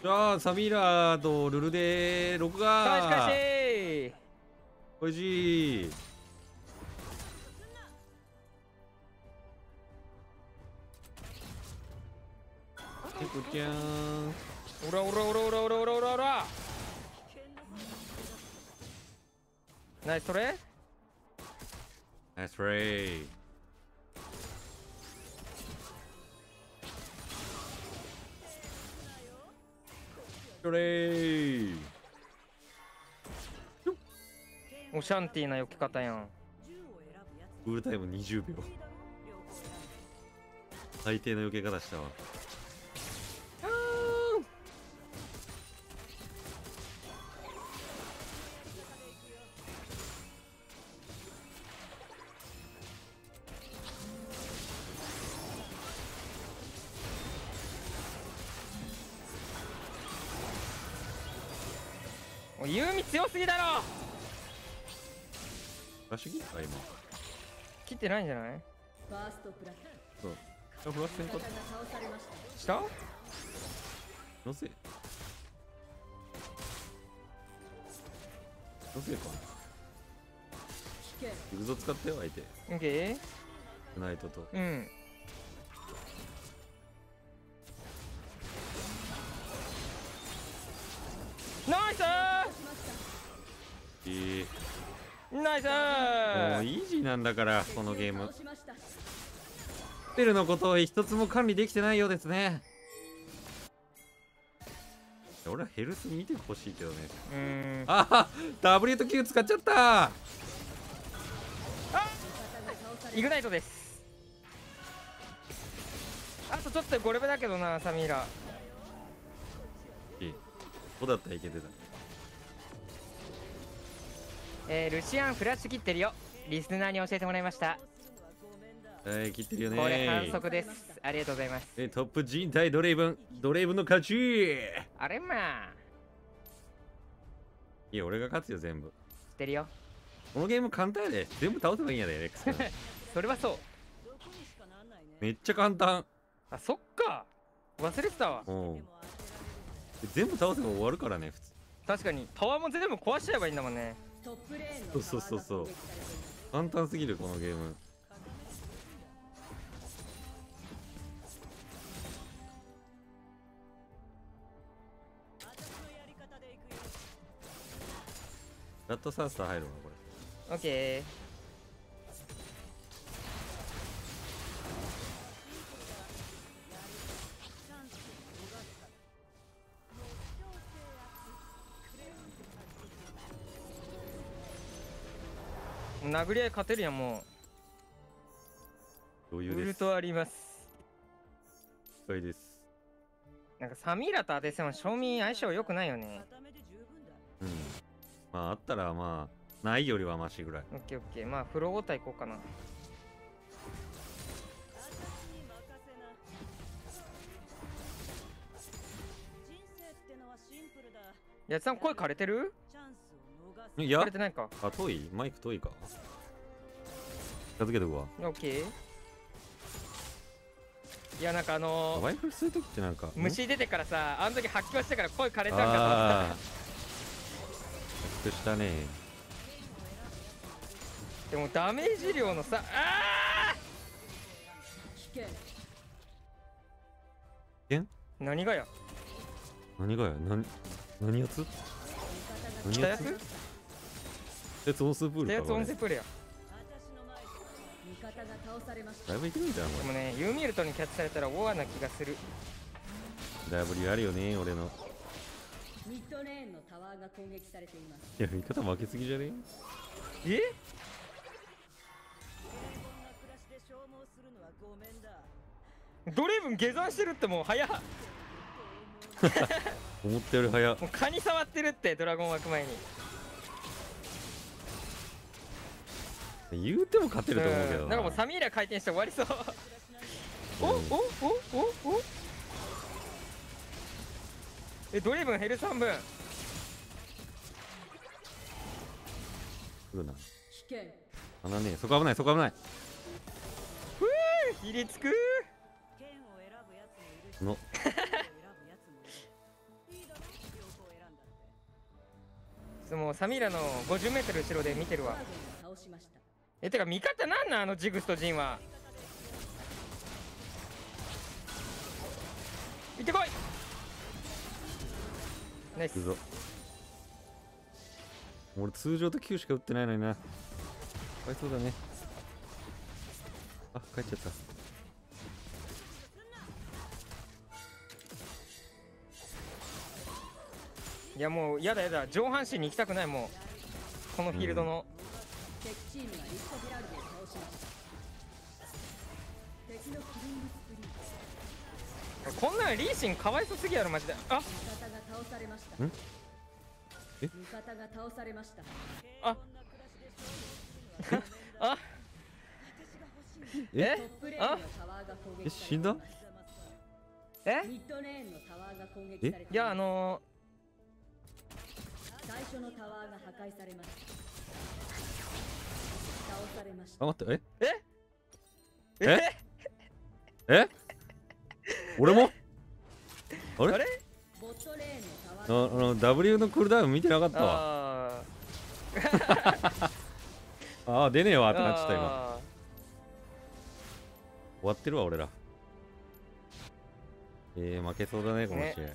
じゃあサミーラとルルで録画。おいしい。ペコちゃん。オラオラオラオラオラオラオラオラ。ナイストレイ。ナイストレイ。トレイ。おシャンティーな避け方やん。クールタイム20秒。最低の避け方したわ。ユーミ強すぎだろ。ラッシュ切った今。切ってないんじゃない？そう。フラッシュにした？のせ。のせか。グゾ使ったよ相手。オッケー。ナイトと。うん。ナイスー。ナイスー。もうイージーなんだからこのゲーム。ペルのことを一つも管理できてないようですね。俺はヘルス見てほしいけどね。ああ W と Q 使っちゃった。あイグナイトです。あとちょっと5レベルだけどなサミーラ。ここだったらいけてた。ルシアンフラッシュ切ってるよ。リスナーに教えてもらいました。切ってるよね。これ反則です。ありがとうございます。トップ人対ドレイブン。ドレイブンの勝ち。あれまあいや俺が勝つよ。全部知ってるよ。このゲーム簡単やで。全部倒せばいいんやでレックスそれはそう。めっちゃ簡単。あそっか忘れてたわ。全部倒せば終わるからね普通。確かにパワーも全部壊しちゃえばいいんだもんね。そうそうそうそう。簡単すぎるこのゲーム。ラットサースター入るわこれ。オッケー。殴り合い勝てるやんもう。余裕です。ウルトあります。余裕です。なんかサミーラと当てても賞味相性良くないよね。うん。まああったらまあないよりはマシぐらい。オッケーオッケー。まあフロー対行こうかな。やつさん声枯れてる？いや、あ、遠い、マイク遠いか。片付けとくわ。オッケー。いや、なんかマイクするときってなんか。虫出てからさ、あの時発狂してから声枯れちゃうから。発狂したね。でもダメージ量のさ、ああ。危険？何がや。何がや、何やつ？北安？鉄温水プールか。鉄温水プールや。だいぶいけるんじゃんこれ。でもね、ユーミルトにキャッチされたらオアな気がする。W あるよね、俺の。ミッドレーンのタワーが攻撃されています。いや、味方負けすぎじゃねえ？え？ドレイブン下山してるってもう早っ。思ったより早っ。もう蚊に触ってるってドラゴン湧く前に言うても勝てると思うけどな。なんかもうサミーラ回転して終わりそうおおおおお。ドレイブンヘル3分来るな。あなねえ。そこ危ないそこ危ない。ふうひりつくのもうサミーラの 50m 後ろで見てるわ。てか味方なんなん、あのジグスとジンは。行ってこい。ナイス。俺通常と9しか打ってないのにな。かわいそうだね。あ、帰っちゃった。いやもうやだやだ、上半身に行きたくないもうこのフィールドの。こんなんリーシンかわいそすぎやろマジで。あっ、え、あっあっえあえ、死んだ。ええ、いや最初のタワーが破壊されました。倒されました。あ、待って、え？え？え？え？俺も？あれ？W のクールダウン見てなかったわ。ああ、出ねえわってなっちゃった今。終わってるわ俺ら。負けそうだねこの試合。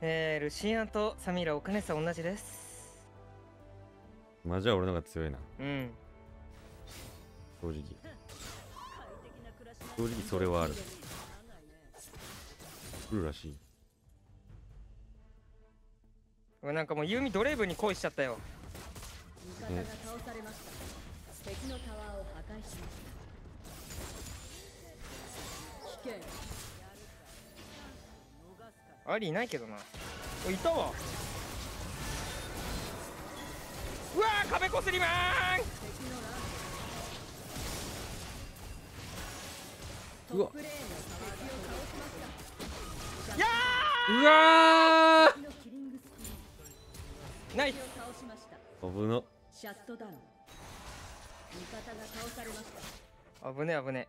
ルシアンとサミーラ、お金さん同じです。まあじゃあ俺の方が強いな。うん。正直それはある。来るらしい。なんかもうユミドレイブに恋しちゃったよ。味方が倒されました。敵のタワーを破壊しました。危険。ありいないけどな。お、いたわ。うわー、壁こすりまーす。うわ。いやー。うわー。ナイス。危な。シャットダウン。味方が倒されました。危ね危ね。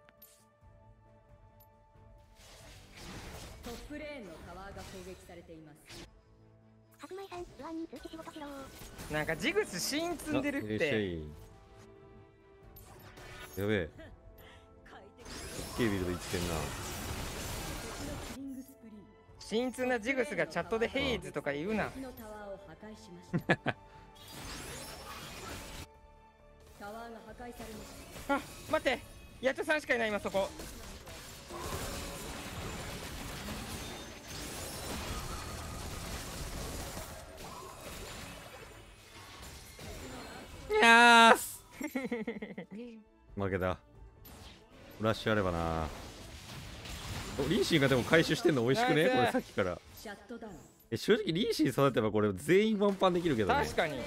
トップレーンのタワーが攻撃されています。白米さん、不安に通知仕事しろ。なんかジグスシーン積んでるって。やべえ。大きいビルドいってんな。シーン積んだジグスがチャットでヘイズとか言うな。あ、待って、ヤトさんしかいない今そこ。負けた。フラッシュあればな。リーシンがでも回収してんの美味しくねこれさっきから。正直リーシン育てばこれ全員ワンパンできるけどね。確かに、うん、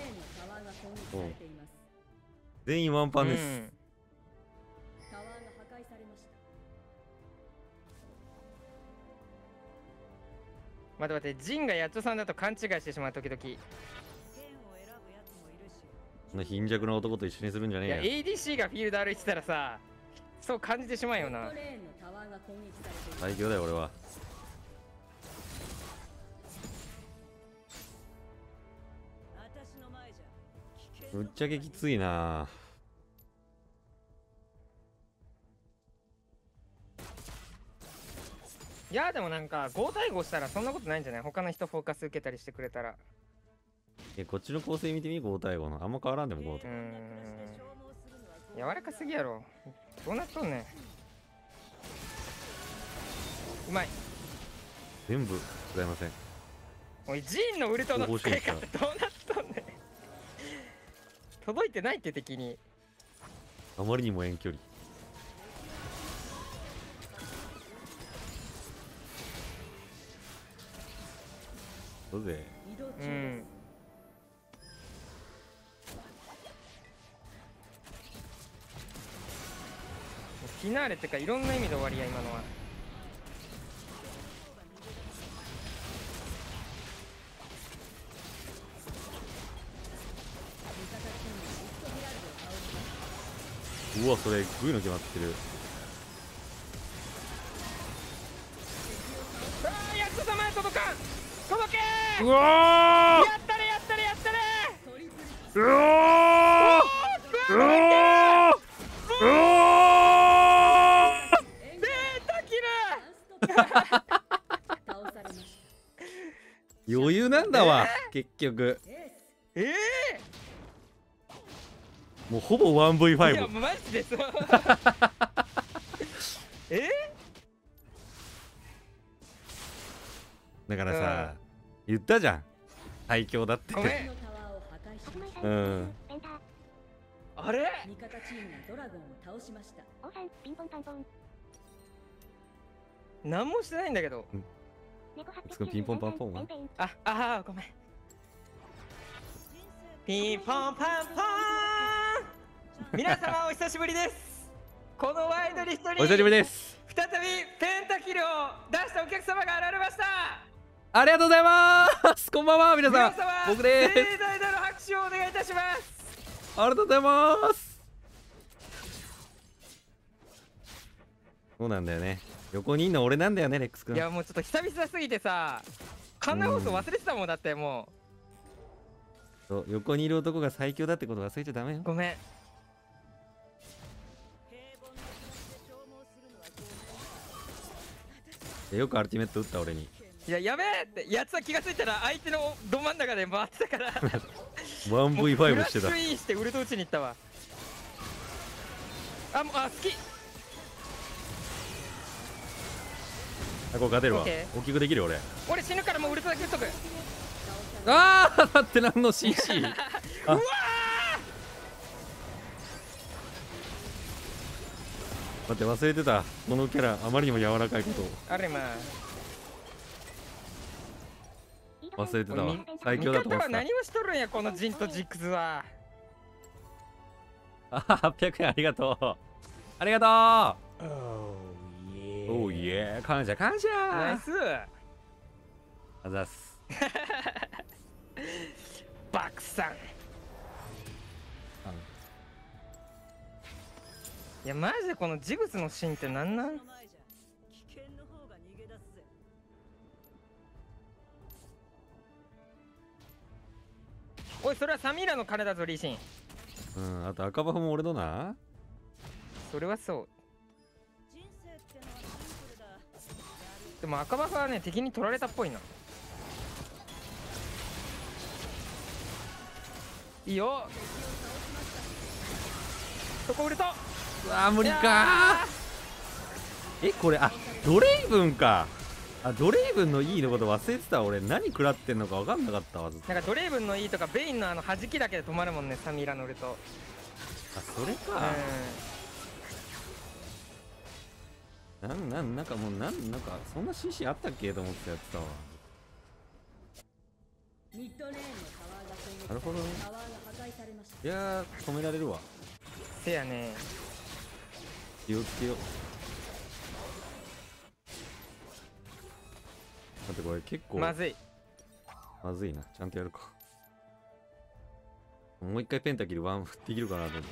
全員ワンパンです、うん、待ってジンがやっとさんだと勘違いしてしまう時々。貧弱な男と一緒にするんじゃねえよ。いや ADC がフィールド歩いてたらさ、そう感じてしまうよな。最強だよ俺は。ぶっちゃけきついな。いやでもなんか5対5したらそんなことないんじゃない？他の人フォーカス受けたりしてくれたら。こっちの構成見てみ、5対5のあんま変わらんでも5対5。柔らかすぎやろ。どうなっとんねん。うまい。全部ございません。おい、ジーンのウルトの使い方どうなっとんねん。届いてないって敵に。あまりにも遠距離。どうぜ。うん。フィナーレってかいろんな意味で終わりや今のは。うわ、それグーの決まってる。うわー、うわー、うわー、うわー、データキル余裕なんだわ、結局。もうほぼ 1v5。 いやマジでそうだからさ、言ったじゃん最強だって。うん。あれ？味方チームドラゴンを倒しました。ピンポンパンポン。何もしてないんだけど。ピンポンパンポンは？あ、ごめん。ピンポンパンポン。皆様お久しぶりです。このワイドリストにお久しぶりです。再びペンタキルを出したお客様が現れました。ありがとうございます。こんばんは皆さん。僕です。盛大なる拍手をお願いいたします。ありがとうございます。そうなんだよね。横にいるの俺なんだよね、レックス君。いやもうちょっと久々すぎてさ、館内放送忘れてたもんだってもう。そう、横にいる男が最強だってこと忘れちゃダメよ。ごめん。よくアルティメット打った俺に。いや、やべえってやつは気がついたら相手のど真ん中で回ってたから1v5 してた。フラッシュインしてウルト打ちに行ったわ。あ、もう、あ、好き。あ、これ勝てるわ。大きくできるよ俺死ぬからもうウルトだけ打っとく。ああ、だって何の CC うわ待って、忘れてた。このキャラあまりにも柔らかいことをあれまあ忘れてたわ。最強だと思ってた。何をしとるんやこのジンとジックスは。あ、800円ありがとう。ありがとう。おおいえ、感謝感謝。ナイス。あざっす。バクさん。いやマジでこのジグスのシーンってなんなん？おい、それはサミーラの金だぞ、リーシン。うん、あと赤バフも俺のな。それはそう。でも赤バフはね、敵に取られたっぽいな。いいよ。そこ売ると。うわ、無理か。え、これ、あ、ドレイブンか。あ、ドレイブンの E のこと忘れてた。俺何食らってんのか分かんなかったわ。なんかドレイブンの E とかベインのあの弾きだけで止まるもんね、サミーラ乗ると。あ、それか。なんかもうなんかそんな CC あったっけと思ってやってたわ。なるほどね。いやー、止められるわ。せやね。気をつけよう。待って、これ結構まずいな。ちゃんとやるか。もう一回ペンタキルワン振ってきるかなと思って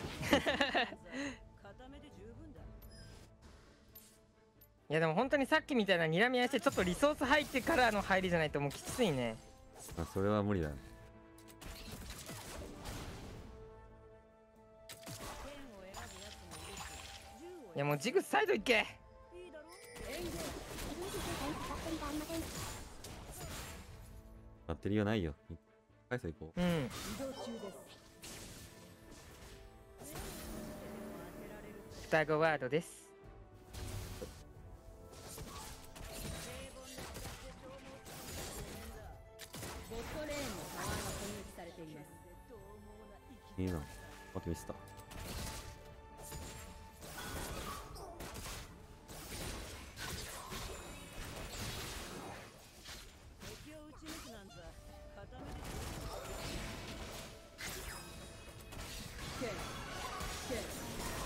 いやでも本当にさっきみたいな睨み合いしてちょっとリソース入ってからの入りじゃないともうきついね。あ、それは無理だね。いやもうジグサイドいけ。バッテリーはないよ。回数行こう。うん。双子ワードです。いいな。待って見せた。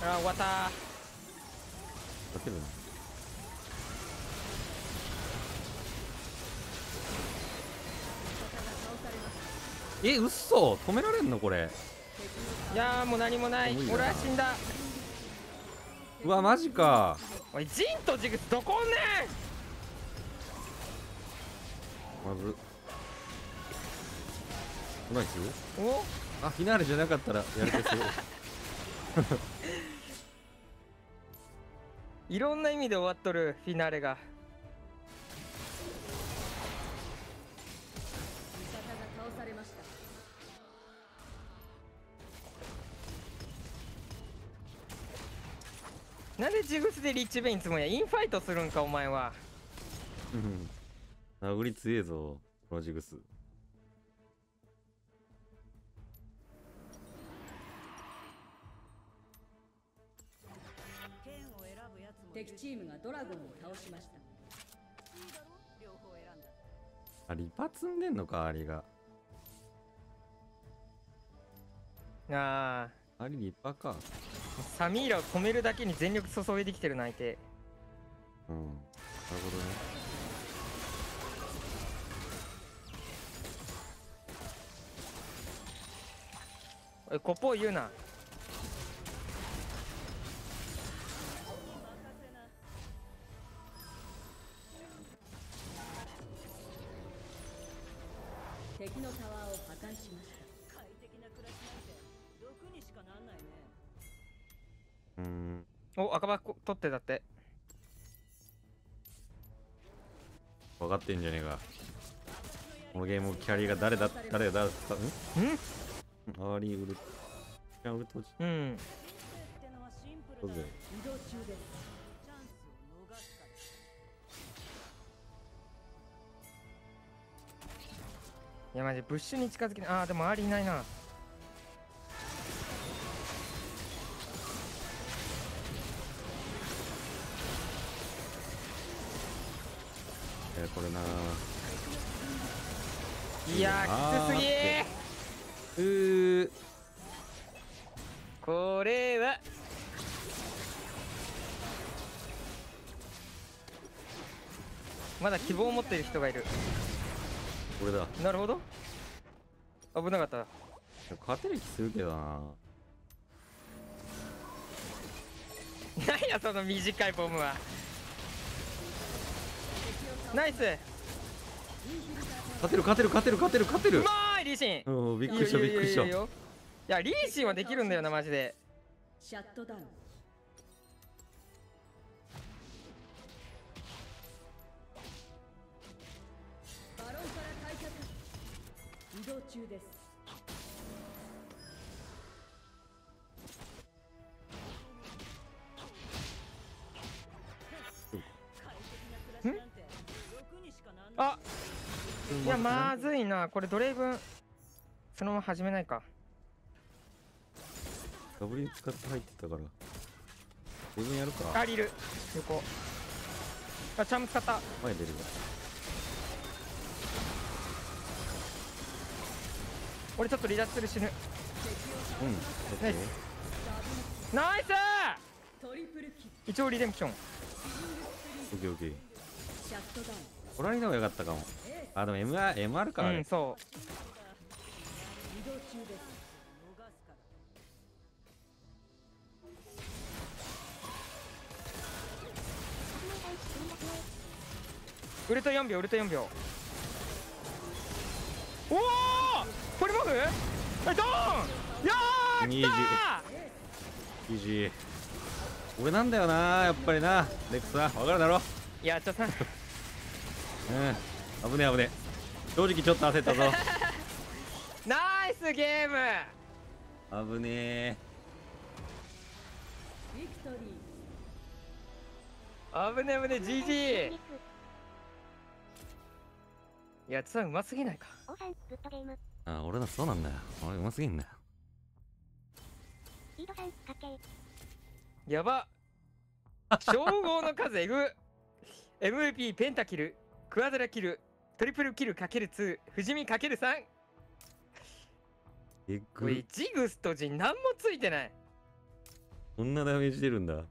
あ、終わったー。え、うっそ、止められんのこれ。いやー、もう何もない。俺は死んだ。うわ、マジか。おい、ジンとジグどこおんねん。まず。ないですよ。お、あ、フィナーレじゃなかったらやるですよ。いろんな意味で終わっとるフィナーレが。なんでジグスでリッチベインつもんや。インファイトするんかお前は。うん、殴り強えぞこのジグス。敵チームがドラゴンを倒しました。あ、リパ積んでんのか、アリが。ああ、アリリパか。サミーラを止めるだけに全力注いできてるな、相手。うん、なるほどね。おい、コポー言うな。敵のタワーを破壊しました。快適な暮らしなんて毒にしかなんないね。お、赤箱取ってたって。分かってんじゃねえか。このゲームキャリーが誰だった。うん？アーリーウルト。キャンウルト。うん。どうぞ。いやマジブッシュに近づき、ああでもアーリーいないな。これなー、いやーきつすぎー。これはまだ希望を持っている人がいる。これだ。なるほど、危なかった。勝てる気するけどな。何やその短いボムは。ナイス。勝てる。うまーい、リーシン。うん、びっくりした。いやリーシンはできるんだよなマジで。シャットダウン。バロンから開脚。移動中です。あ、いやまずいなこれ。ドレイブンそのまま始めないか。 W 使って入ってたからドレイブンやるか。あ、リル横。あ、チャーム使った。前出るわ。俺ちょっと離脱する、死ぬ。うん、ナイスナイス。一応リデンプション。オッケーオッケー。トライの方が良かったかも。あ、でも MR からね。うん、そう。ウルト4秒、ウルト4秒。おお、ポリモフドーン。いやー、きたー。 GG。 俺なんだよなやっぱりな、レックスは分かるだろ。いやちょっとうん、危ね。正直ちょっと焦ったぞ。ナイスゲーム。危ねえ。危ねえ GG。 いやつはうますぎないか。あ、俺だ。そうなんだよ、俺うますぎんだよ。やば。称号の数えぐ。 MVP ペンタキル、クワドラキル、トリプルキル ×2、藤見 ×3。 これジグスとジン何もついてない。こんなダメージ出るんだ。